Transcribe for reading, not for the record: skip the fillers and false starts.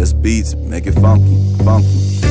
ass beats, make it funky, funky.